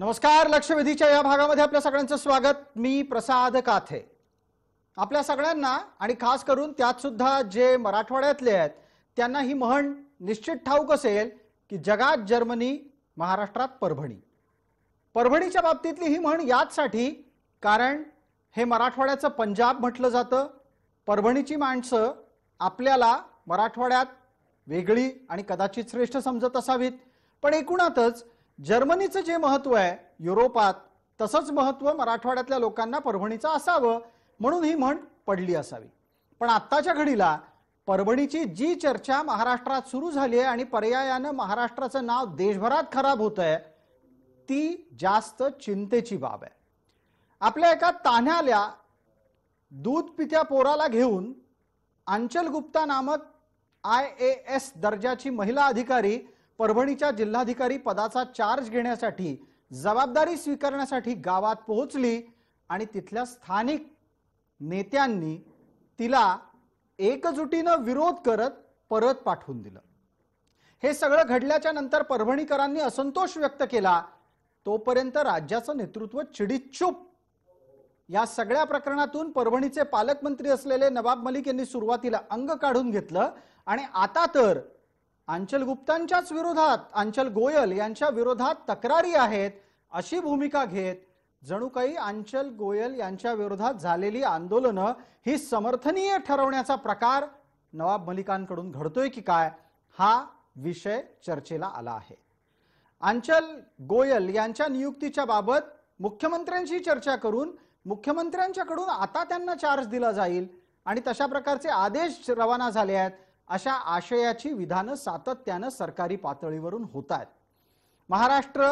नमस्कार. लक्षवेधीच्या या भागामध्ये आपल्या सगळ्यांचं स्वागत. मी प्रसाद काथे. आपल्या सगळ्यांना आणि खास करून त्यात सुद्धा जे मराठवाड्यातले आहेत त्यांना ही म्हण निश्चित ठाऊक असेल की जगात जर्मनी, महाराष्ट्रात परभणी. परभणीच्या बाबतीतली ही म्हण यासाठी कारण हे मराठवाड्याचं पंजाब म्हटलं जातं. परभणीची माणसं आपल्याला मराठवाड्यात वेगळी आणि कदाचित श्रेष्ठ समजत असावीत, पण एकूणातच जर्मनीचं जे महत्त्व आहे युरोपात तसंच महत्त्व मराठवाड्यातल्या लोकांना परभणीचं असावं म्हणून ही म्हण पडली असावी. पण आत्ताच्या घडीला परभणीची जी चर्चा महाराष्ट्रात सुरू झाली आहे आणि पर्यायानं महाराष्ट्राचं नाव देशभरात खराब होतं आहे ती जास्त चिंतेची बाब आहे. आपल्या एका तान्हाल्या दूध पित्या पोराला घेऊन अंचल गुप्ता नामक IAS दर्जाची महिला अधिकारी परभणीच्या जिल्हाधिकारी पदाचा चार्ज घेण्यासाठी, जबाबदारी स्वीकारण्यासाठी गावात पोहोचली आणि तिथल्या स्थानिक नेत्यांनी तिला एकजुटीनं विरोध करत परत पाठवून दिलं. हे सगळं घडल्याच्या नंतर परभणीकरांनी असंतोष व्यक्त केला. तोपर्यंत राज्याचं नेतृत्व चिडीत चूप. या सगळ्या प्रकरणातून परभणीचे पालकमंत्री असलेले नवाब मलिक यांनी सुरुवातीला अंग काढून घेतलं आणि आता तर अंचल गुप्तांच्याच विरोधात, अंचल गोयल यांच्या विरोधात तक्रारी आहेत अशी भूमिका घेत जणू काही अंचल गोयल यांच्या विरोधात झालेली आंदोलनं ही समर्थनीय ठरवण्याचा प्रकार नवाब मलिकांकडून घडतोय की काय, हा विषय चर्चेला आला आहे. अंचल गोयल यांच्या नियुक्तीच्या बाबत मुख्यमंत्र्यांशी चर्चा करून मुख्यमंत्र्यांच्याकडून आता त्यांना चार्ज दिला जाईल आणि तशा प्रकारचे आदेश रवाना झाले आहेत अशा आशयाची विधानं सातत्यानं सरकारी पातळीवरून होत आहेत. महाराष्ट्र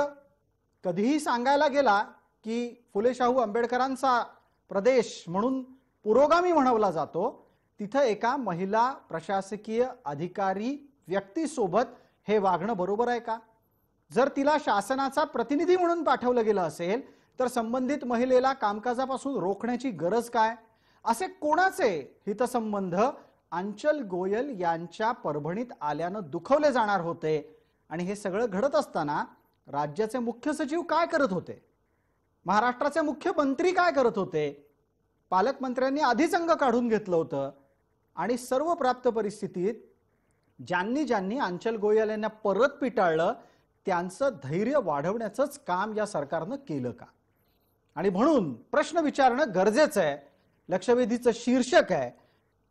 कधीही सांगायला गेला की फुलेशाहू आंबेडकरांचा प्रदेश म्हणून पुरोगामी म्हणवला जातो, तिथं एका महिला प्रशासकीय अधिकारी व्यक्तीसोबत हे वागणं बरोबर आहे का? जर तिला शासनाचा प्रतिनिधी म्हणून पाठवलं गेलं असेल तर संबंधित महिलेला कामकाजापासून रोखण्याची गरज काय? असे कोणाचे हितसंबंध अंचल गोयल यांच्या परभणीत आल्यानं दुखवले जाणार होते? आणि हे सगळं घडत असताना राज्याचे मुख्य सचिव काय करत होते? महाराष्ट्राचे मुख्यमंत्री काय करत होते? पालकमंत्र्यांनी आधीच अंग काढून घेतलं होतं आणि सर्व प्राप्त परिस्थितीत ज्यांनी ज्यांनी अंचल गोयल यांना परत पिटाळलं त्यांचं धैर्य वाढवण्याचंच काम या सरकारनं केलं का? आणि म्हणून प्रश्न विचारणं गरजेचं आहे. लक्षवेधीचं शीर्षक आहे,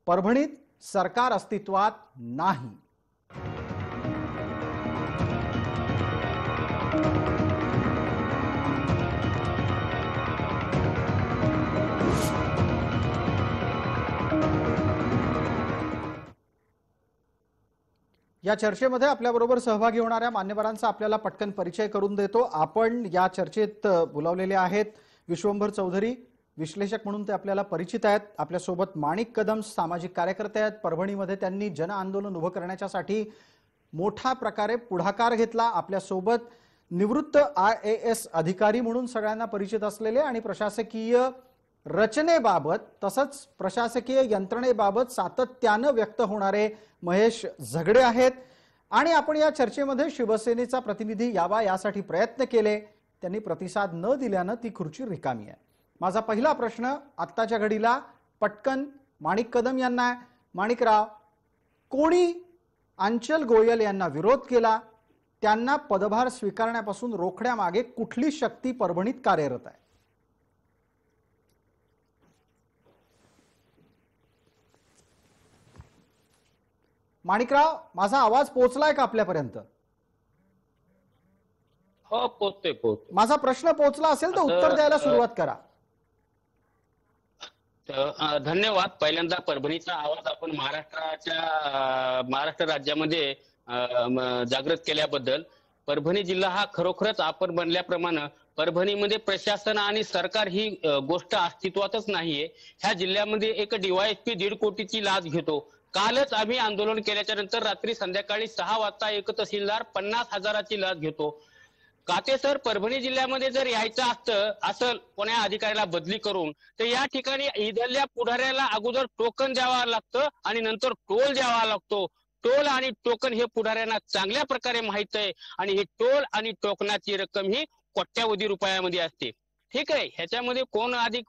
परभणीत सरकार अस्तित्वात नाही. या चर्चेमध्ये आपल्याबरोबर सहभागी होणाऱ्या मान्यवरांचा आपल्याला पटकन परिचय करून देतो. आपण या चर्चेत बोलावलेले आहेत विश्वंभर चौधरी, विश्लेषक म्हणून ते आपल्याला परिचित आहेत. आपल्यासोबत माणिक कदम, सामाजिक कार्यकर्ते आहेत. परभणीमध्ये त्यांनी जन आंदोलन उभं करण्याच्यासाठी मोठ्या प्रकारे पुढाकार घेतला. आपल्यासोबत निवृत्त IAS अधिकारी म्हणून सगळ्यांना परिचित असलेले आणि प्रशासकीय रचनेबाबत तसंच प्रशासकीय यंत्रणेबाबत सातत्यानं व्यक्त होणारे महेश झगडे आहेत. आणि आपण या चर्चेमध्ये शिवसेनेचा प्रतिनिधी यावा यासाठी प्रयत्न केले, त्यांनी प्रतिसाद न दिल्यानं ती खुर्ची रिकामी आहे. माझा पहिला प्रश्न आत्ताच्या घडीला पटकन माणिक कदम यांना आहे. माणिकराव, कोणी अंचल गोयल यांना विरोध केला? त्यांना पदभार स्वीकारण्यापासून रोखण्यामागे कुठली शक्ती परभणीत कार्यरत आहे? माणिकराव, माझा आवाज पोहोचलाय का आपल्यापर्यंत? हो, पोहोचतोय. माझा प्रश्न पोहोचला असेल तर उत्तर द्यायला सुरुवात करा. धन्यवाद. पहिल्यांदा परभणीचा आवाज आपण महाराष्ट्र राज्यामध्ये जागृत केल्याबद्दल. परभणी जिल्हा हा खरोखरच आपण बनल्याप्रमाणे परभणीमध्ये प्रशासन आणि सरकार ही गोष्ट अस्तित्वातच नाहीये. ह्या जिल्ह्यामध्ये एक DYSP 1.5 कोटीची लाच घेतो. कालच आम्ही आंदोलन केल्याच्या नंतर रात्री संध्याकाळी 6 वाजता एक तहसीलदार 50,000ची लाच घेतो. काते सर, परभणी जिल्ह्यामध्ये जर यायचं असतं असं कोणा अधिकाऱ्याला बदली करून तर या ठिकाणी इधरल्या पुढाऱ्याला अगोदर टोकन द्यावा लागतं आणि नंतर टोल द्यावा लागतो. टोल आणि टोकन हे पुढाऱ्यांना चांगल्या प्रकारे माहित आहे आणि हे टोल आणि टोकनाची रक्कम ही कोट्यावधी रुपयामध्ये असते। ठीक आहे, ह्याच्यामध्ये कोण अधिक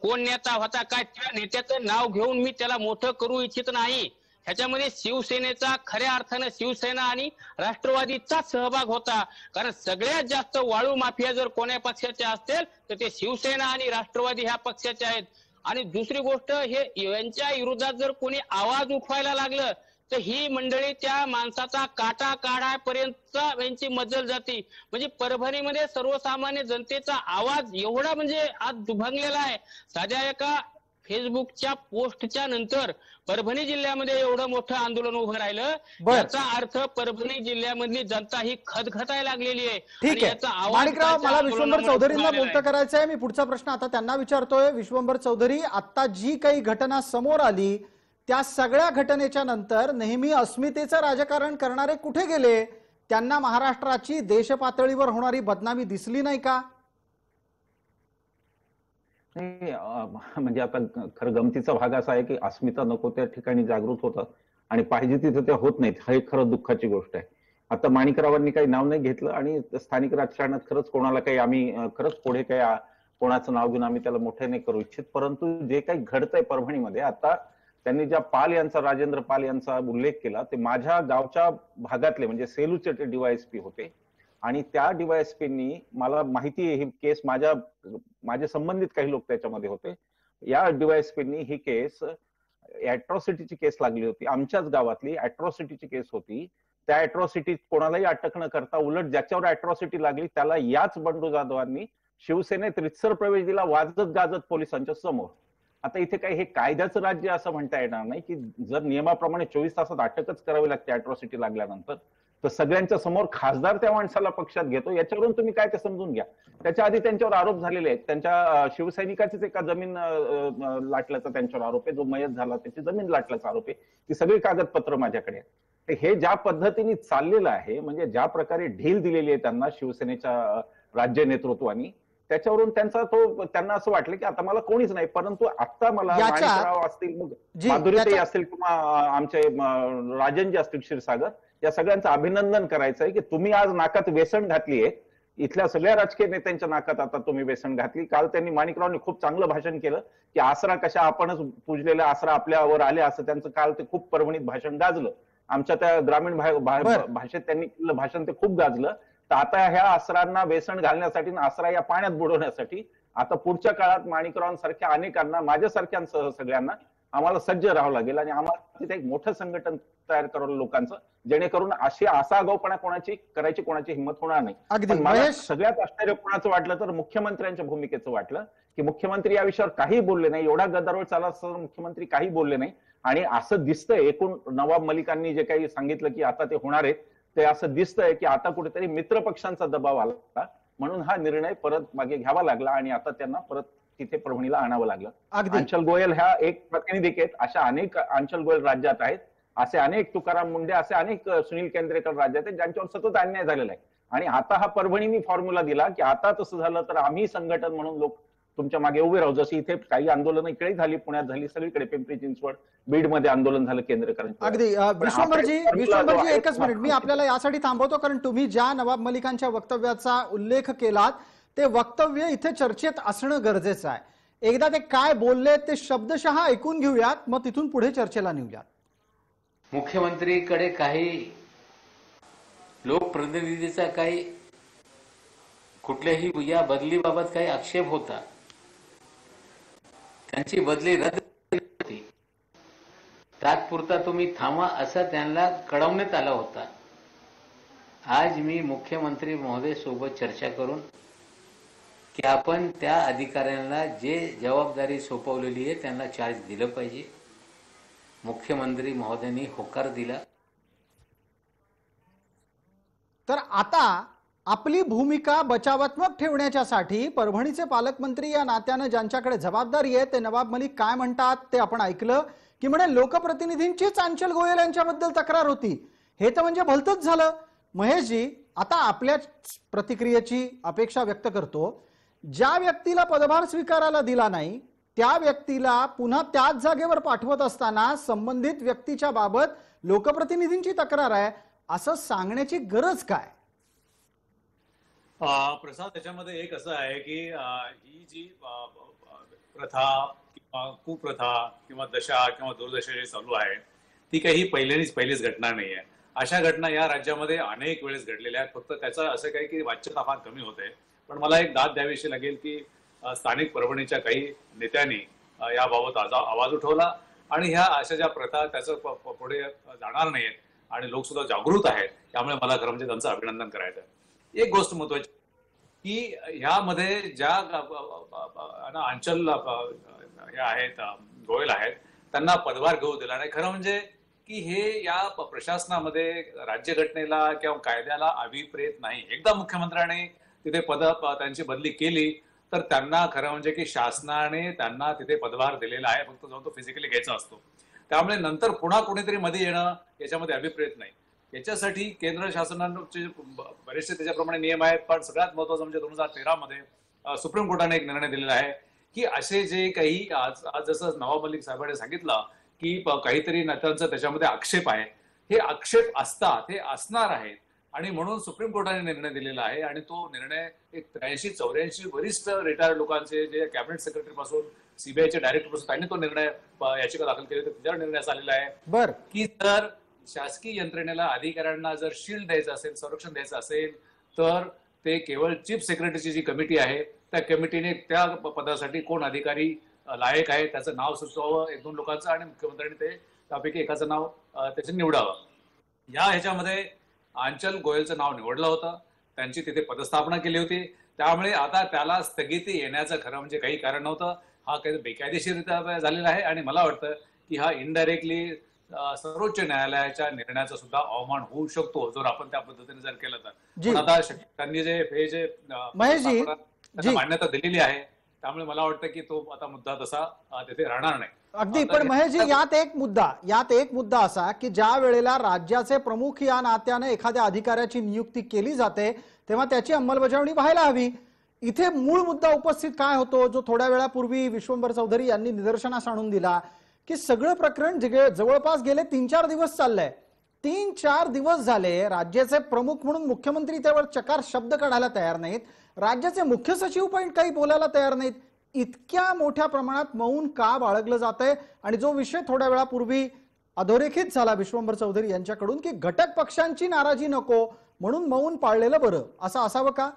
कोण नेता होता काय त्या नेत्याचं नाव घेऊन मी त्याला मोठं करू इच्छित नाही। ह्याच्यामध्ये शिवसेनेचा खऱ्या अर्थाने शिवसेना आणि राष्ट्रवादीचा सहभाग होता, कारण सगळ्यात जास्त वाळू माफिया जर कोण्या पक्षाचे असतील तर ते शिवसेना आणि राष्ट्रवादी ह्या पक्षाचे आहेत। आणि दुसरी गोष्ट, हे यांच्या विरोधात जर कोणी आवाज उठवायला लागलं तर ही मंडळी त्या माणसाचा काटा काढायपर्यंत यांची मजल जाते। म्हणजे परभणीमध्ये सर्वसामान्य जनतेचा आवाज एवढा म्हणजे आज दुभंगलेला आहे। साध्या एका फेसबुकच्या पोस्टच्या नंतर परभणी जिल्ह्यामध्ये एवढं मोठं आंदोलन उभं राहिलं, याचा अर्थ परभणी जिल्ह्यामधली जनता ही खदखदायला लागलेली आहे। ठीक आहे माणिकराव, मला विश्वंभर चौधरींना बोलतं करायचं आहे, मी पुढचा प्रश्न आता त्यांना विचारतोय। विश्वंभर चौधरी, आता जी काही घटना समोर आली त्या सगळ्या घटनेच्या नंतर नेहमी अस्मितेचं राजकारण करणारे कुठे गेले? त्यांना महाराष्ट्राची देशपातळीवर होणारी बदनामी दिसली नाही का? म्हणजे आपण खरं गमतीचा भाग असा आहे की अस्मिता नको त्या ठिकाणी जागृत होतात आणि पाहिजे तिथे त्या होत नाहीत, हे खरं दुःखाची गोष्ट आहे। आता माणिकरावांनी काही नाव नाही घेतलं आणि स्थानिक राजकारणात खरंच कोणाला काही आम्ही खरंच पुढे काही कोणाचं नाव घेऊन आम्ही त्याला मोठे नाही करू इच्छित, परंतु जे काही घडतंय परभणीमध्ये, आता त्यांनी ज्या पाल यांचा राजेंद्र पाल यांचा उल्लेख केला, ते माझ्या गावच्या भागातले म्हणजे सेलूचे ते डीवायएसपी होते आणि त्या डीवायएसपींनी, मला माहिती आहे ही केस, माझे संबंधित काही लोक त्याच्यामध्ये होते, या डीवायएसपींनी ही केस अॅट्रॉसिटीची केस लागली होती, आमच्याच गावातली अॅट्रॉसिटीची केस होती। त्या अॅट्रॉसिटीत कोणालाही अटक न करता उलट ज्याच्यावर अॅट्रॉसिटी लागली त्याला याच बंडू जाधवांनी शिवसेनेत रितसर प्रवेश दिला, वाजत गाजत पोलिसांच्या समोर। आता इथे काही हे कायद्याचं राज्य असं म्हणता येणार नाही की जर नियमाप्रमाणे 24 तासात अटकच करावी लागते अॅट्रॉसिटी लागल्यानंतर, तर सगळ्यांच्या समोर खासदार त्या माणसाला पक्षात घेतो, याच्यावरून तुम्ही काय ते समजून घ्या। त्याच्या आधी त्यांच्यावर आरोप झालेले आहेत, त्यांच्या शिवसैनिकाचीच एका जमीन लाटल्याचा त्यांच्यावर आरोप आहे, जो मयत झाला त्याची जमीन लाटल्याचा आरोप आहे, ती सगळी कागदपत्र माझ्याकडे आहेत। हे ज्या पद्धतीने चाललेलं आहे, म्हणजे ज्या प्रकारे ढील दिलेली आहे त्यांना शिवसेनेच्या राज्य नेतृत्वाने, त्याच्यावरून त्यांचा त्यांना असं वाटलं की आता मला कोणीच नाही। परंतु आता मला माणिकराव असतील, माधुरीताई असतील किंवा आमचे राजनजी असतील क्षीरसागर, या सगळ्यांचं अभिनंदन करायचं आहे की तुम्ही आज नाकात व्यसन घातली आहे, इथल्या सगळ्या राजकीय नेत्यांच्या नाकात आता तुम्ही व्यसन घातली। काल त्यांनी माणिकरावांनी खूप चांगलं भाषण केलं की आसरा कशा आपणच पूजलेला, आसरा आपल्यावर आले, असं त्यांचं काल ते खूप परभणीत भाषण गाजलं, आमच्या त्या ग्रामीण भाषेत त्यांनी केलेलं भाषण ते खूप गाजलं। तर आता ह्या आसरांना व्यसन घालण्यासाठी, आसरा या पाण्यात बुडवण्यासाठी आता पुढच्या काळात माणिकरावांसारख्या अनेकांना, माझ्यासारख्यांसह सगळ्यांना आम्हाला सज्ज राहावं लागेल आणि आम्हाला तिथे एक मोठं संघटन तयार करावं लोकांचं, जेणेकरून असा आगाऊपणा कोणाची हिंमत होणार नाही। मला सगळ्यात आश्चर्य कोणाचं वाटलं तर मुख्यमंत्र्यांच्या भूमिकेचं वाटलं की मुख्यमंत्री या विषयावर काही बोलले नाही, एवढा गदारोळ चालला असताना मुख्यमंत्री काही बोलले नाही। आणि असं दिसतंय एकूण नवाब मलिकांनी जे काही सांगितलं की आता ते होणार आहेत, ते असं दिसतंय की आता कुठेतरी मित्र पक्षांचा दबाव आला म्हणून हा निर्णय परत मागे घ्यावा लागला आणि आता त्यांना परत तिथे परभणीला आणावं लागलं। अंचल गोयल ह्या एक प्रतिनिधी आहेत, अशा अनेक अंचल गोयल राज्यात आहेत, असे अनेक तुकाराम मुंडे, असे अनेक सुनील केंद्रेकर राज्यात आहेत ज्यांच्यावर सतत अन्याय झालेला आहे। आणि आता हा परभणीने फॉर्म्युला दिला की आता तसं झालं तर आम्ही संघटन म्हणून लोक तुमच्या मागे उभे राहू, जशी इथे काही आंदोलन इकडे झाली, पुण्यात झाली, सगळीकडे पिंपरी चिंचवड बीडमध्ये आंदोलन झालं केंद्रेकरांचं। अगदी विश्वंभरजी एकच मिनिट, मी आपल्याला यासाठी थांबवतो कारण तुम्ही ज्या नवाब मलिकांच्या वक्तव्याचा उल्लेख केलात ते वक्तव्य इथे चर्चेत असणं गरजेचं आहे। एकदा ते काय बोलले ते शब्दशः ऐकून घेऊयात, मग तिथून पुढे चर्चेला नेऊयात। मुख्यमंत्रीकडे काही लोकप्रतिनिधीचा काही कुठल्याही या बदलीबाबत काही आक्षेप होता, त्यांची बदली रद्द होती, तात्पुरता तुम्ही थांबा असा त्यांना कळवण्यात आला होता। आज मी मुख्यमंत्री महोदय सोबत चर्चा करून की आपण त्या अधिकाऱ्यांना जे जबाबदारी सोपवलेली आहे त्यांना चार्ज दिलं पाहिजे। मुख्यमंत्री महोदयांनी होकार दिला। तर आता आपली भूमिका बचावात्मक ठेवण्याच्यासाठी परभणीचे पालकमंत्री या नात्यानं ज्यांच्याकडे जबाबदारी आहे ते नवाब मलिक काय म्हणतात ते आपण ऐकलं, की म्हणे लोकप्रतिनिधींचीच अंचल गोयल यांच्याबद्दल तक्रार होती, हे तर म्हणजे भलतंच झालं। महेशजी, आता आपल्या प्रतिक्रियेची अपेक्षा व्यक्त करतो। ज्या व्यक्तीला पदभार स्वीकारायला दिला नाही त्या व्यक्तीला पुन्हा त्याच जागेवर पाठवत असताना संबंधित व्यक्तीच्या बाबत लोकप्रतिनिधींची तक्रार आहे असं सांगण्याची गरज काय? प्रसाद त्याच्यामध्ये एक असं आहे की ही जी प्रथा किंवा कुप्रथा किंवा दशा किंवा दुर्दशा जे चालू आहे ती काही पहिलीच घटना नाही आहे. अशा घटना या राज्यामध्ये अनेक वेळेस घडलेल्या आहेत. फक्त त्याचा असं काही की वाच्यता फार कमी होते. पण मला एक दाद द्यावीशी लागेल की स्थानिक परभणीच्या काही नेत्यांनी याबाबत आवाज उठवला आणि ह्या अशा ज्या प्रथा त्याचं पुढे जाणार नाहीत आणि लोक सुद्धा जागृत आहेत. त्यामुळे मला खरं म्हणजे त्यांचं अभिनंदन करायचं आहे. एक गोष्ट महत्वाची की यामध्ये ज्या अंचल आहेत गोयल आहेत त्यांना पदभार घेऊ दिला नाही. खरं म्हणजे की हे या प्रशासनामध्ये राज्यघटनेला किंवा कायद्याला अभिप्रेत नाही. एकदा मुख्यमंत्र्याने तिथे त्यांची बदली केली तर त्यांना खरं म्हणजे की शासनाने त्यांना तिथे पदभार दिलेला आहे. फक्त जाऊन तो फिजिकली घ्यायचा असतो. त्यामुळे नंतर पुन्हा कुणीतरी मध्ये येणं याच्यामध्ये अभिप्रेत नाही. याच्यासाठी केंद्र शासनाचे बरेचसे त्याच्याप्रमाणे नियम आहेत. पण सगळ्यात महत्वाचं म्हणजे 2013 मध्ये सुप्रीम कोर्टाने एक निर्णय दिलेला आहे की असे जे काही आज जसं नवाब मलिक साहेबांनी सांगितलं की काहीतरी नेत्यांचा त्याच्यामध्ये आक्षेप आहे. हे आक्षेप असतात हे असणार आहेत आणि म्हणून सुप्रीम कोर्टाने निर्णय दिलेला आहे. आणि तो निर्णय एक 83-84 वरिष्ठ रिटायर्ड लोकांचे जे कॅबिनेट सेक्रेटरी पासून सीबीआयचे डायरेक्टर पासून त्यांनी तो निर्णय याचिका दाखल केली होती. त्याच्यावर निर्णय आलेला आहे बर की जर शासकीय यंत्रणेला अधिकाऱ्यांना जर शील्ड द्यायचं असेल संरक्षण द्यायचं असेल तर ते केवळ चीफ सेक्रेटरीची जी कमिटी आहे त्या कमिटीने त्या पदासाठी कोण अधिकारी लायक आहे त्याचं नाव सुचवावं 1-2 लोकांचं आणि मुख्यमंत्र्यांनी ते त्यापैकी एकाचं नाव त्याचं निवडावं. ह्याच्यामध्ये अंचल गोयलचं नाव निवडलं होतं. त्यांची तिथे पदस्थापना केली होती. त्यामुळे आता त्याला स्थगिती येण्याचं खरं म्हणजे काही कारण नव्हतं. हा काही बेकायदेशीररित्या झालेला आहे आणि मला वाटतं की हा इनडायरेक्टली सर्वोच्च न्यायालयाच्या निर्णयाचा सुद्धा अवमान होऊ शकतो जर आपण त्या पद्धतीने जर केलं तर. आता त्यांनी जे महेशजी मान्यता दिलेली आहे त्यामुळे मला वाटतं की तो आता मुद्दा तसा तिथे राहणार नाही अगदी. पण महेशजी यात एक मुद्दा असा की ज्या वेळेला राज्याचे प्रमुख या नात्याने एखाद्या अधिकाऱ्याची नियुक्ती केली जाते तेव्हा त्याची अंमलबजावणी व्हायला हवी. इथे मूळ मुद्दा उपस्थित काय होतो जो थोड्या वेळापूर्वी विश्वंभर चौधरी यांनी निदर्शनास आणून दिला की सगळं प्रकरण जवळपास गेले 3-4 दिवस चाललंय. 3-4 दिवस झाले राज्याचे प्रमुख म्हणून मुख्यमंत्री त्यावर चकार शब्द काढायला तयार नाहीत. राज्याचे मुख्य सचिव पण काही बोलायला तयार नाहीत. इतक्या मोठ्या प्रमाणात मौन का बाळगलं जातंय. आणि जो विषय थोड्या वेळापूर्वी अधोरेखित झाला विश्वंभर चौधरी यांच्याकडून की घटक पक्षांची नाराजी नको म्हणून मौन पाळलेलं बरं असं असावं का.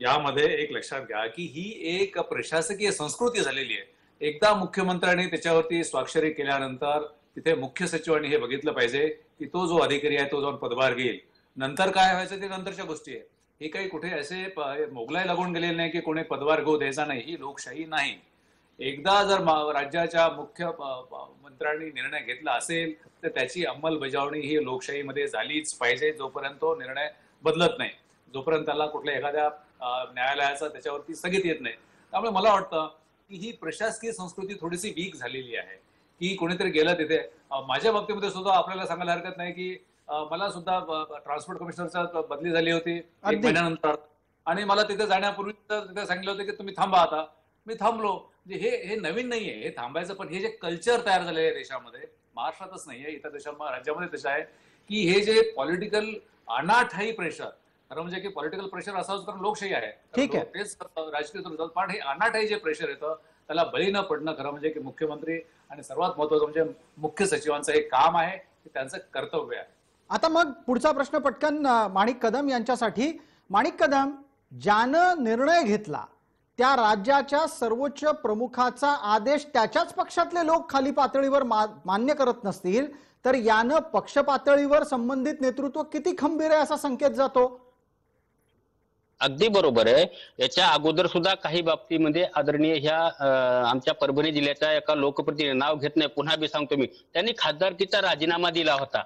यामध्ये एक लक्षात घ्या की ही एक प्रशासकीय संस्कृती झालेली आहे. एकदा मुख्यमंत्र्यांनी त्याच्यावरती स्वाक्षरी केल्यानंतर तिथे मुख्य सचिवांनी हे बघितलं पाहिजे की तो जो अधिकारी आहे तो जाऊन पदभार घेईल. नंतर काय व्हायचं ते नंतरच्या गोष्टी आहे. हे काही कुठे असे मोगलाई लागून गेलेले नाही की कोणी पदभार घेऊ द्यायचा नाही. ही लोकशाही नाही. एकदा जर राज्याच्या मुख्य मंत्र्यांनी निर्णय घेतला असेल तर त्याची अंमलबजावणी ही लोकशाहीमध्ये झालीच पाहिजे. जोपर्यंत तो निर्णय बदलत नाही जोपर्यंत त्याला कुठल्या एखाद्या न्यायालयाचा त्याच्यावरती स्थगिती येत नाही. त्यामुळे मला वाटतं की ही प्रशासकीय संस्कृती थोडीशी वीक झालेली आहे की कोणीतरी गेलं तिथे. माझ्या बाबतीमध्ये सुद्धा आपल्याला सांगायला हरकत नाही की मला सुद्धा ट्रान्सपोर्ट कमिशनरचा बदली झाली होती 1 महिन्यानंतर आणि मला तिथे जाण्यापूर्वी तिथे सांगितलं होतं की तुम्ही थांबा. आता मी थांबलो. हे नवीन नाहीये हे थांबायचं. पण हे जे कल्चर तयार झालेलं आहे देशामध्ये महाराष्ट्रातच नाहीये इतर देशांमध्ये राज्यामध्ये तसं आहे की हे जे पॉलिटिकल अनाठाई प्रेशर खरं म्हणजे की पॉलिटिकल प्रेशर असाच कारण लोकशाही आहे ठीक आहे तेच राजकीय होतात. पण हे अनाठाई जे प्रेशर येतं त्याला बळी न पडणं खरं म्हणजे की मुख्यमंत्री आणि सर्वात महत्वाचं म्हणजे मुख्य सचिवांचं हे काम आहे की त्यांचं कर्तव्य आहे. आता मग पुढचा प्रश्न पटकन माणिक कदम यांच्यासाठी. माणिक कदम ज्यानं निर्णय घेतला त्या राज्याच्या सर्वोच्च प्रमुखाचा आदेश त्याच्याच पक्षातले लोक खाली पातळीवर मान्य करत नसतील तर यानं पक्ष पातळीवर संबंधित नेतृत्व किती खंबीर आहे असा संकेत जातो. अगदी बरोबर आहे. याच्या अगोदर सुद्धा काही बाबतीमध्ये आदरणीय ह्या आमच्या परभणी जिल्ह्याच्या एका लोकप्रतिनिधी नाव घेत नाही पुन्हा बी सांगतो मी त्यांनी खासदारकीचा राजीनामा दिला होता.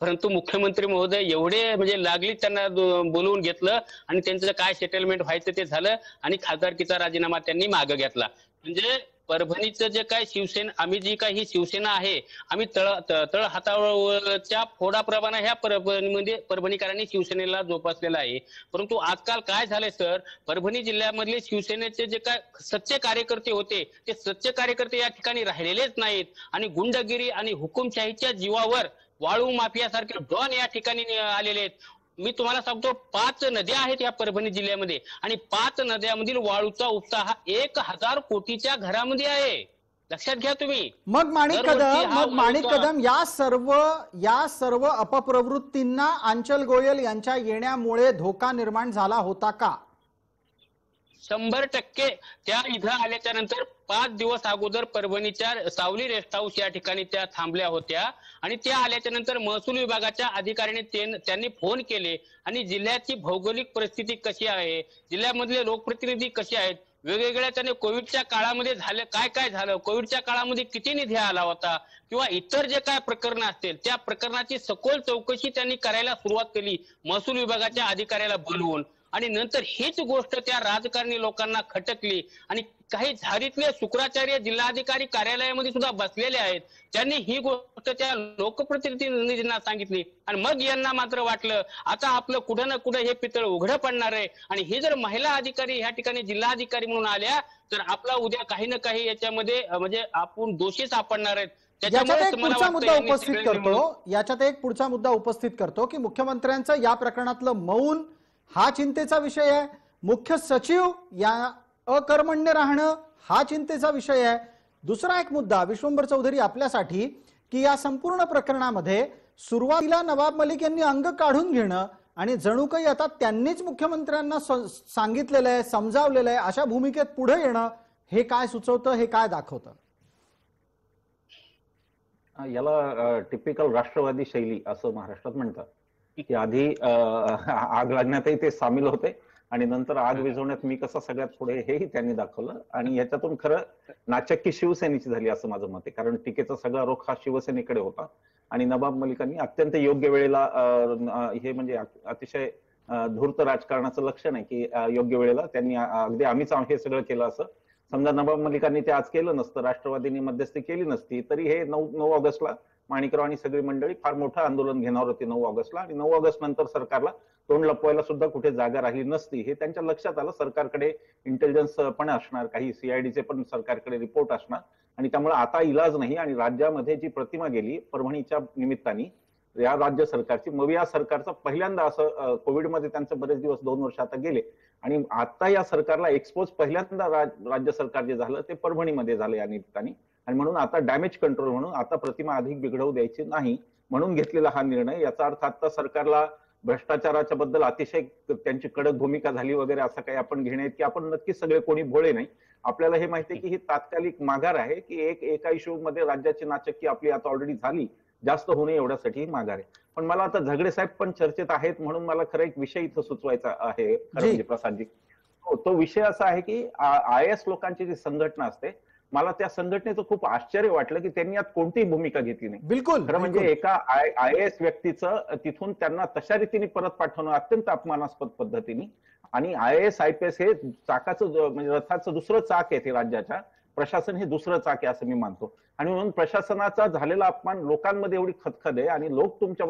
परंतु मुख्यमंत्री महोदय एवढे म्हणजे लागली त्यांना बोलवून घेतलं आणि त्यांचं काय सेटलमेंट व्हायचं ते झालं आणि खासदारकीचा राजीनामा त्यांनी मागे घेतला. म्हणजे परभणीचं जे काय शिवसेना आम्ही जी काय ही शिवसेना आहे आम्ही तळ हातावरच्या फोडाप्रमाणे ह्या परभणीमध्ये परभणीकरांनी शिवसेनेला जोपासलेला आहे. परंतु आजकाल काय झालंय सर परभणी जिल्ह्यामधले शिवसेनेचे जे काय सच्चे कार्यकर्ते होते ते सच्चे कार्यकर्ते या ठिकाणी राहिलेलेच नाहीत आणि गुंडगिरी आणि हुकुमशाहीच्या जीवावर वाळू माफियासारखे डॉन या ठिकाणी आलेले आहेत. मी तुम्हाला सांगतो 5 नद्या आहेत या परभणी जिल्ह्यामध्ये आणि 5 नद्यांमधील वाळूचा उपसा हा 1000 कोटीच्या घरामध्ये आहे, लक्षात घ्या तुम्ही। मग माणिक कदम या सर्व अपप्रवृत्तींना अंचल गोयल यांच्या येण्यामुळे धोका निर्माण झाला होता का? 100% त्या इधर आल्यानंतर 5 दिवस अगोदर परभणीच्या सावली रेस्ट हाऊस या ठिकाणी त्या थांबल्या होत्या आणि त्या आल्यानंतर महसूल विभागाच्या अधिकाऱ्यांनी त्यांनी फोन केले आणि जिल्ह्याची भौगोलिक परिस्थिती कशी आहे, जिल्ह्यामधले लोकप्रतिनिधी कसे आहेत, वेगवेगळ्या त्याने कोविडच्या काळामध्ये झाले काय झालं, कोविडच्या काळामध्ये किती निधी आला होता किंवा इतर जे काय प्रकरण असतील त्या प्रकरणाची सखोल चौकशी त्यांनी करायला सुरुवात केली महसूल विभागाच्या अधिकाऱ्याला बोलवून आणि नंतर हीच गोष्ट त्या राजकारणी लोकांना खटकली आणि काही झारीतले शुक्राचार्य जिल्हाधिकारी कार्यालयामध्ये सुद्धा बसलेले आहेत त्यांनी ही गोष्ट त्या लोकप्रतिनिधींना सांगितली आणि मग यांना मात्र वाटलं आता आपलं कुठं ना कुठं हे पितळ उघडं पडणार आहे आणि ही जर महिला अधिकारी या ठिकाणी जिल्हाधिकारी म्हणून आल्या तर आपला उद्या काही ना काही याच्यामध्ये म्हणजे आपण दोषी सापडणार आहेत। याच्यात एक पुढचा मुद्दा उपस्थित करतो की मुख्यमंत्र्यांचं या प्रकरणातलं मौन हा चिंतेचा विषय आहे, मुख्य सचिव या अकर्मण्य राहणं हा चिंतेचा विषय आहे। दुसरा एक मुद्दा विश्वंभर चौधरी आपल्यासाठी की या संपूर्ण प्रकरणामध्ये सुरुवातीला नवाब मलिक यांनी अंग काढून घेणं आणि जणू काही आता त्यांनीच मुख्यमंत्र्यांना सांगितलेलं आहे, समजावलेलं आहे, अशा भूमिकेत पुढे येणं हे काय सुचवतं, हे काय दाखवतं? याला टिपिकल राष्ट्रवादी शैली असं महाराष्ट्रात म्हणतात की आधी आग लागण्यातही ते सामील होते आणि नंतर आग विझवण्यात मी कसा सगळ्यात पुढे हेही त्यांनी दाखवलं आणि याच्यातून खरं नाचक्की शिवसेनेची झाली असं माझं मत आहे, कारण टीकेचा सगळा रोख हा शिवसेनेकडे होता आणि नवाब मलिकांनी अत्यंत योग्य वेळेला हे म्हणजे अतिशय धूर्त राजकारणाचं लक्षण आहे की योग्य वेळेला त्यांनी अगदी आम्हीच हे सगळं केलं असं समजा नवाब मलिकांनी ते आज केलं नसतं, राष्ट्रवादींनी मध्यस्थी केली नसती तरी हे 9 ऑगस्टला माणिकराव आणि सगळी मंडळी फार मोठं आंदोलन घेणार होती 9 ऑगस्टला आणि 9 ऑगस्ट नंतर सरकारला तोंड लपवायला सुद्धा कुठे जागा राहिली नसती हे त्यांच्या लक्षात आलं। सरकारकडे इंटेलिजन्स पण असणार, काही सीआयडीचे पण सरकारकडे रिपोर्ट असणार आणि त्यामुळे आता इलाज नाही आणि राज्यामध्ये जी प्रतिमा गेली परभणीच्या निमित्ताने या राज्य सरकारची मग या सरकारचा पहिल्यांदा असं कोविडमध्ये त्यांचं बरेच दिवस 2 वर्ष आता गेले आणि आता या सरकारला एक्सपोज पहिल्यांदा राज्य सरकार जे झालं ते परभणीमध्ये झालं या निमित्ताने आणि म्हणून आता डॅमेज कंट्रोल म्हणून आता प्रतिमा अधिक बिघडवू द्यायची नाही म्हणून घेतलेला हा निर्णय, याचा अर्थ आता सरकारला भ्रष्टाचाराच्या बद्दल अतिशय त्यांची कडक भूमिका झाली वगैरे असं काही आपण घेण्यात की आपण नक्कीच सगळे कोणी भोळे नाही, आपल्याला हे माहिती आहे की ही तात्कालिक माघार आहे की एका इश्यू मध्ये राज्याची नाचक्की आपली आता ऑलरेडी झाली, जास्त होणे एवढ्यासाठी माघार आहे। पण मला आता झगडे साहेब पण चर्चेत आहेत म्हणून मला खरं एक विषय इथं सुचवायचा आहे प्रसादजी, तो विषय असा आहे की IAS लोकांची जी संघटना असते मला त्या संघटनेचं खूप आश्चर्य वाटलं की त्यांनी यात कोणतीही भूमिका घेतली नाही। बिलकुल खरं म्हणजे एका IAS व्यक्तीचं तिथून त्यांना तशा रीतीने परत पाठवणं अत्यंत अपमानास्पद पद्धतीने आणि IAS IPS हे चाकाचं म्हणजे रथाचं दुसरं चाक आहे, ते राज्याच्या प्रशासन हे दुसरं चाक आहे असं मी मानतो आणि म्हणून प्रशासनाचा झालेला अपमान लोकांमध्ये एवढी खदखद आहे आणि लोक तुमच्या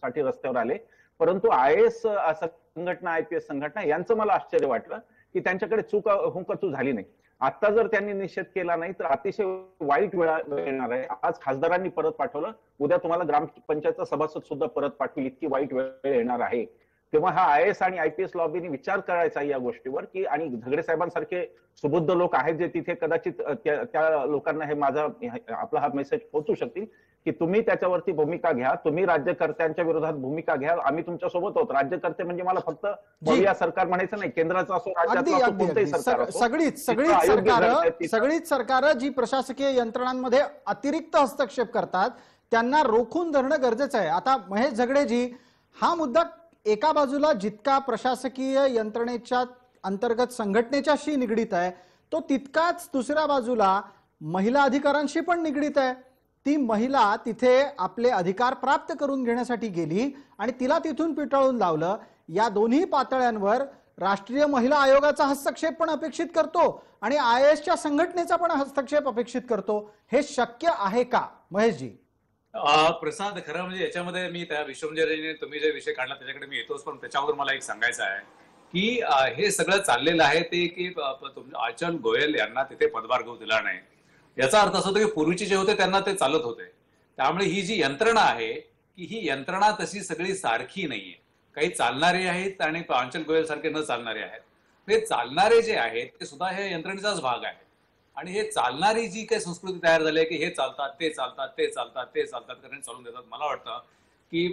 साठी रस्त्यावर आले परंतु IAS संघटना IPS संघटना यांचं मला आश्चर्य वाटलं की त्यांच्याकडे चूक हुंकचूक झाली नाही। आता जर त्यांनी निषेध केला नाही तर अतिशय वाईट वेळा येणार आहे, आज खासदारांनी परत पाठवलं उद्या तुम्हाला ग्रामपंचायतचा सभासद सुद्धा परत पाठवली इतकी वाईट वेळ येणार आहे, तेव्हा हा IAS आणि IPS लॉबीने विचार करायचा या गोष्टीवर की आणि झगडे साहेबांसारखे सुबुद्ध लोक आहेत जे तिथे कदाचित त्या लोकांना हे माझा आपला हा मेसेज पोहोचू शकतील की तुम्ही त्याच्यावरती भूमिका घ्या, तुम्ही राज्यकर्त्यांच्या विरोधात भूमिका घ्या, आम्ही तुमच्या सोबत आहोत। राज्यकर्ते म्हणजे मला फक्त या सरकार म्हणायचं नाही, केंद्राचं असो राज्याचं कोणतंही सरकार, सगळीच सरकार जी प्रशासकीय यंत्रणांमध्ये अतिरिक्त हस्तक्षेप करतात त्यांना रोखून धरणं गरजेचं आहे। आता महेश झगडेजी, हा मुद्दा एका बाजूला जितका प्रशासकीय यंत्रणेच्या अंतर्गत संघटनेच्याशी निगडीत आहे तो तितकाच दुसऱ्या बाजूला महिला अधिकारांशी पण निगडीत आहे। ती महिला तिथे आपले अधिकार प्राप्त करून घेण्यासाठी गेली आणि तिला तिथून पिटाळून लावलं, या दोन्ही पातळ्यांवर राष्ट्रीय महिला आयोगाचा हस्तक्षेप पण अपेक्षित करतो आणि IASच्या संघटनेचा पण हस्तक्षेप अपेक्षित करतो, हे शक्य आहे का महेशजी? प्रसाद, खरं म्हणजे याच्यामध्ये मी त्या विश्वंभरजीने तुम्ही जे विषय काढला त्याच्याकडे मी येतोच पण त्याच्यावर मला एक सांगायचं आहे की हे सगळं चाललेलं आहे ते की अंचल गोयल यांना तिथे पदभार घेऊ दिला नाही याचा अर्थ असा होतो की पूर्वीचे जे होते त्यांना ते चालत होते, त्यामुळे ही जी यंत्रणा आहे की ही यंत्रणा तशी सगळी सारखी नाहीये। काही चालणारे आहेत आणि अंचल गोयल सारखे न चालणारे आहेत. हे चालणारे जे आहेत ते सुद्धा हे यंत्रणेचाच भाग आहे आणि हे चालणारी जी काही संस्कृती तयार झाली आहे की हे चालतात ते चालतात ते चालतात ते चालतात कारण चालून देतात. मला वाटतं की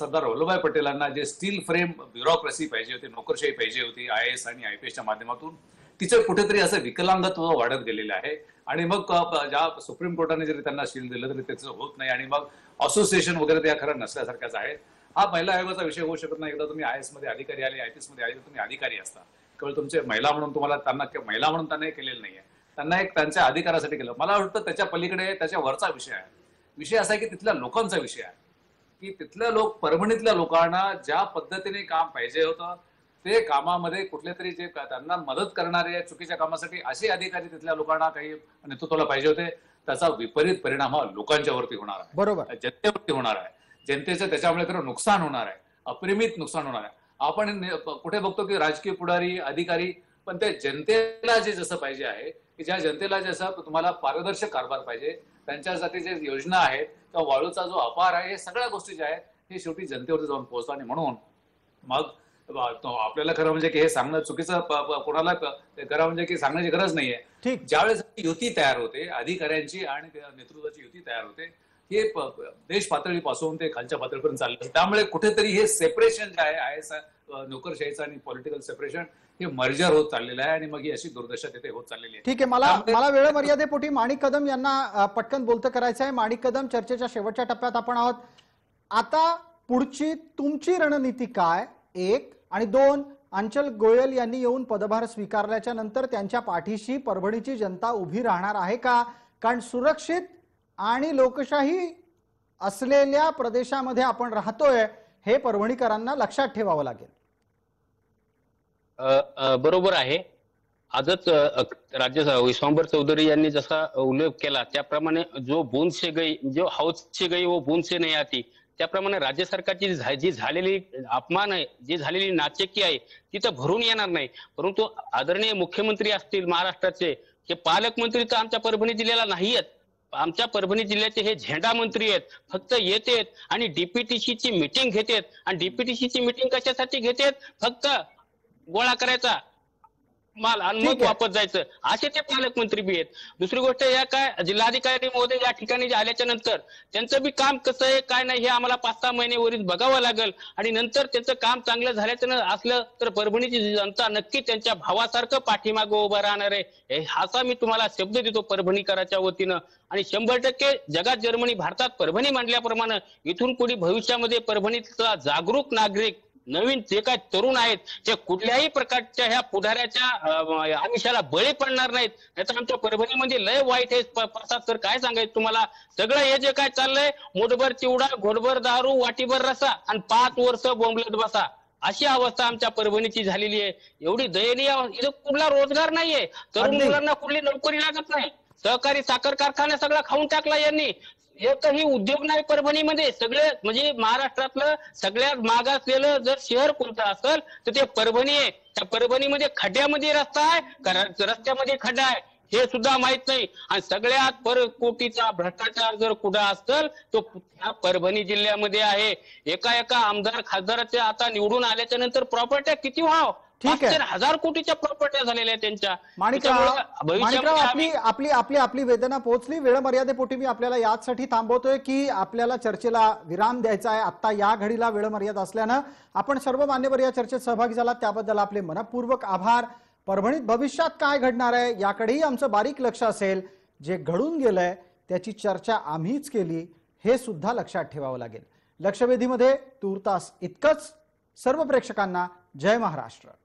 सरदार वल्लभभाई पटेलांना जे स्टील फ्रेम ब्युरोक्रेसी पाहिजे होती, नोकरशाही पाहिजे होती IAS आणि IPSच्या माध्यमातून, तिचं कुठेतरी असं विकलांगत्व वाढत गेलेलं आहे आणि मग ज्या सुप्रीम कोर्टाने जरी त्यांना शील्ड दिलं तरी त्याचं होत नाही आणि मग असोसिएशन वगैरे त्या खरं नसल्यासारख्याच आहे. हा महिला आयोगाचा विषय होऊ शकत नाही. एकदा तुम्ही IAS मध्ये अधिकारी आले, IPS मध्ये आले, तुम्ही अधिकारी असता. केवळ तुमचे महिला म्हणून तुम्हाला त्यांना महिला म्हणून त्यांना हे केलेलं नाहीये, त्यांना एक त्यांच्या अधिकारासाठी केलं. मला वाटतं त्याच्या पलीकडे त्याच्या वरचा विषय आहे. विषय असा आहे की तिथल्या लोकांचा विषय आहे की तिथल्या परभणीतल्या लोकांना ज्या पद्धतीने काम पाहिजे होतं ते कामामध्ये कुठलेतरी जे त्यांना मदत करणारे चुकीच्या कामासाठी असे अधिकारी तिथल्या लोकांना काही नेतृत्वाला पाहिजे होते. त्याचा विपरीत परिणाम हा लोकांच्यावरती होणार आहे, बरोबर, जनतेवरती होणार आहे. जनतेचं त्याच्यामुळे खरं नुकसान होणार आहे, अपरिमित नुकसान होणार आहे. आपण कुठे बघतो की राजकीय पुढारी अधिकारी, पण ते जनतेला जे जसं पाहिजे आहे की ज्या जनतेला जसं तुम्हाला पारदर्शक कारभार पाहिजे, त्यांच्यासाठी जे योजना आहेत किंवा वाळूचा जो अपार आहे, हे सगळ्या गोष्टी ज्या आहेत हे शेवटी जनतेवरती जाऊन पोहोचतात. आणि म्हणून मग आपल्याला खरं म्हणजे की हे सांगणं चुकीचं, कोणाला खरं म्हणजे की सांगण्याची गरज नाहीये. ज्यावेळेस युती तयार होते अधिकाऱ्यांची आणि नेतृत्वाची युती तयार होते, हे देश पातळीपासून ते खालच्या पातळीपर्यंत चाललं. त्यामुळे कुठेतरी हे सेपरेशन जे आहे IAS नोकरशाहीचं आणि पॉलिटिकल सेपरेशन हे मर्जर होत चाललेलं आहे आणि मग ही अशी दुर्दशा तिथे होत चाललेली आहे. ठीक आहे, मला वेळ मर्यादेपोटी माणिक कदम यांना पटकन बोलतं करायचं आहे. माणिक कदम, चर्चेच्या शेवटच्या टप्प्यात आपण आहोत. आता पुढची तुमची रणनीती काय, एक, आणि दोन, अंचल गोयल यांनी येऊन पदभार स्वीकारल्याच्या नंतर त्यांच्या पाठीशी परभणीची जनता उभी राहणार आहे का? कारण सुरक्षित आणि लोकशाही असलेल्या प्रदेशामध्ये आपण राहतोय हे परभणीकरांना लक्षात ठेवावं लागेल. बरोबर आहे. आजच राज्यसभा विश्वांभर चौधरी यांनी जसा उल्लेख केला त्याप्रमाणे जो बूंद से गई, जो हौस से गई वो बूंद से नहीं आती, त्याप्रमाणे राज्य सरकारची जी झालेली अपमान आहे, जी झालेली नाचक्की आहे ती तर भरून येणार नाही. परंतु आदरणीय मुख्यमंत्री असतील महाराष्ट्राचे, हे पालकमंत्री तर आमच्या परभणी जिल्ह्याला नाही आहेत. आमच्या परभणी जिल्ह्याचे हे झेंडा मंत्री आहेत, फक्त येतेत आणि डीपीटीसीची मिटिंग घेतेत. आणि डीपीटीसीची मिटिंग कशासाठी घेतेत? फक्त गोळा करायचा माल आणि मग वापस जायचं, असे ते पालकमंत्री बी आहेत. दुसरी गोष्ट, या काय जिल्हाधिकारी महोदय या ठिकाणी आल्याच्या नंतर त्यांचं बी काम कसं आहे काय नाही हे आम्हाला 5-6 महिने वरील बघावं लागेल. आणि नंतर त्यांचं काम चांगलं झाल्याचं असलं तर परभणीची जनता नक्की त्यांच्या भावासारखं पाठीमागं उभं राहणार आहे, असा मी तुम्हाला शब्द देतो परभणीकराच्या वतीनं. आणि 100% जगात जर्मनी भारतात परभणी मांडल्याप्रमाणे इथून पुढे भविष्यामध्ये परभणीतला जागरूक नागरिक, नवीन जे काय तरुण आहेत, ते कुठल्याही प्रकारच्या ह्या पुढाऱ्याच्या आमिषाला बळी पडणार नाहीत. नाहीतर आमच्या परभणीमध्ये लय वाईट आहे प्रसाद सर, काय सांगायचं तुम्हाला. सगळं हे जे काय चाललंय, मुठभर चिवडा, घोडभर दारू, वाटीभर रसा आणि 5 वर्ष बोंबलत बसा, अशी अवस्था आमच्या परभणीची झालेली आहे. एवढी दयनीय. इथं कुठला रोजगार नाहीये, तरुण मुलांना कुठली नोकरी लागत नाही. सहकारी साखर कारखाना सगळा खाऊन टाकला यांनी. एकही उद्योग नाही परभणीमध्ये. सगळे म्हणजे महाराष्ट्रातलं सगळ्यात मागासलेलं जर शहर कोणतं असेल तर ते परभणी आहे. त्या परभणीमध्ये खड्ड्यामध्ये रस्ता आहे का रस्त्यामध्ये खड्डा आहे हे सुद्धा माहित नाही. आणि सगळ्यात परकोटीचा भ्रष्टाचार जर कुठं असेल तो परभणी जिल्ह्यामध्ये आहे. एका आमदार खासदाराच्या आता निवडून आल्याच्या नंतर प्रॉपर्ट्या किती व्हाव, 1000 कोटीच्या प्रॉपर्ट्या झालेल्या त्यांच्या. माणिकराव, आपली आपली आपली वेदना पोहोचली. वेळ मर्यादेपोटी मी आपल्याला यासाठी थांबवतोय की आपल्याला चर्चेला विराम द्यायचा आहे. आत्ता या घडीला वेळ मर्यादा असल्यानं आपण सर्व मान्यवर या चर्चेत सहभागी झालात त्याबद्दल आपले मनपूर्वक आभार. परभणीत भविष्यात काय घडणार आहे याकडेही आमचं बारीक लक्ष असेल. जे घडून गेलंय त्याची चर्चा आम्हीच केली हे सुद्धा लक्षात ठेवावं लागेल. लक्षवेधीमध्ये तूर्तास इतकंच. सर्व प्रेक्षकांना जय महाराष्ट्र.